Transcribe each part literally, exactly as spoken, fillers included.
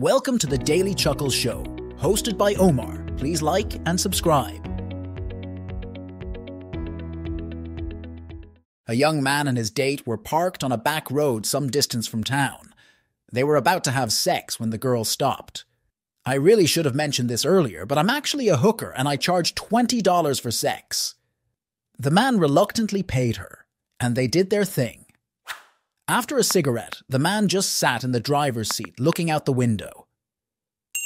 Welcome to the Daily Chuckles Show, hosted by Omar. Please like and subscribe. A young man and his date were parked on a back road some distance from town. They were about to have sex when the girl stopped. I really should have mentioned this earlier, but I'm actually a hooker and I charge twenty dollars for sex. The man reluctantly paid her, and they did their thing. After a cigarette, the man just sat in the driver's seat looking out the window.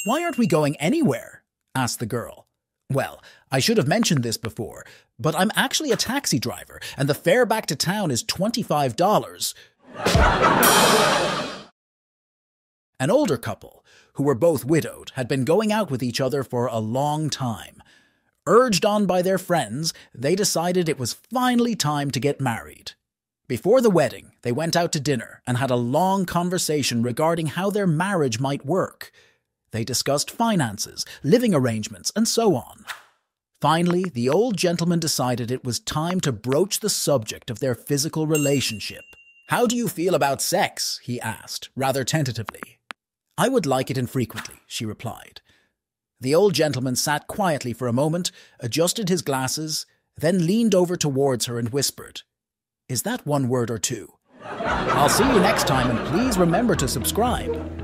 "Why aren't we going anywhere?" asked the girl. "Well, I should have mentioned this before, but I'm actually a taxi driver, and the fare back to town is twenty-five dollars. An older couple, who were both widowed, had been going out with each other for a long time. Urged on by their friends, they decided it was finally time to get married. Before the wedding, they went out to dinner and had a long conversation regarding how their marriage might work. They discussed finances, living arrangements, and so on. Finally, the old gentleman decided it was time to broach the subject of their physical relationship. "How do you feel about sex?" he asked, rather tentatively. "I would like it infrequently," she replied. The old gentleman sat quietly for a moment, adjusted his glasses, then leaned over towards her and whispered, "Is that one word or two?" "I'll see you next time, and please remember to subscribe."